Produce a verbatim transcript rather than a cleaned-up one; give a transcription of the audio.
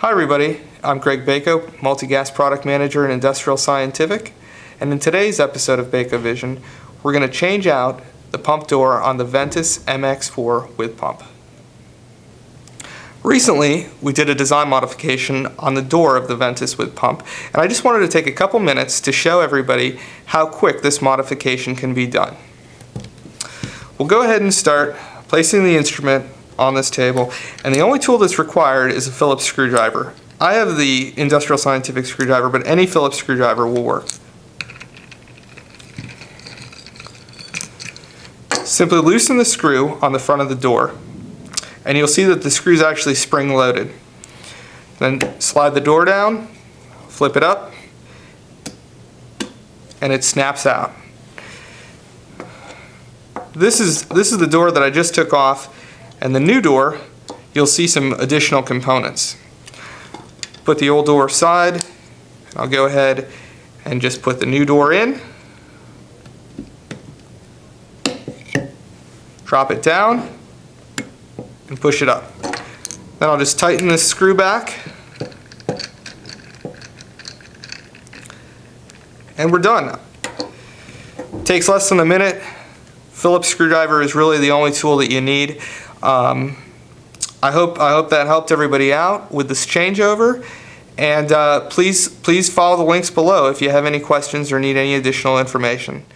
Hi everybody, I'm Greg Baker, Multi-Gas Product Manager in Industrial Scientific, and in today's episode of Baker Vision, we're going to change out the pump door on the Ventis M X four with pump. Recently, we did a design modification on the door of the Ventis with pump, and I just wanted to take a couple minutes to show everybody how quick this modification can be done. We'll go ahead and start placing the instrument on this table, and the only tool that's required is a Phillips screwdriver. I have the Industrial Scientific screwdriver, but any Phillips screwdriver will work. Simply loosen the screw on the front of the door, and you'll see that the screw is actually spring-loaded. Then slide the door down, flip it up, and it snaps out. This is, this is the door that I just took off, and the new door, you'll see some additional components. Put the old door aside, and I'll go ahead and just put the new door in. Drop it down, and push it up. Then I'll just tighten this screw back, and we're done. It takes less than a minute. Phillips screwdriver is really the only tool that you need. Um, I hope I hope that helped everybody out with this changeover, and uh, please please follow the links below if you have any questions or need any additional information.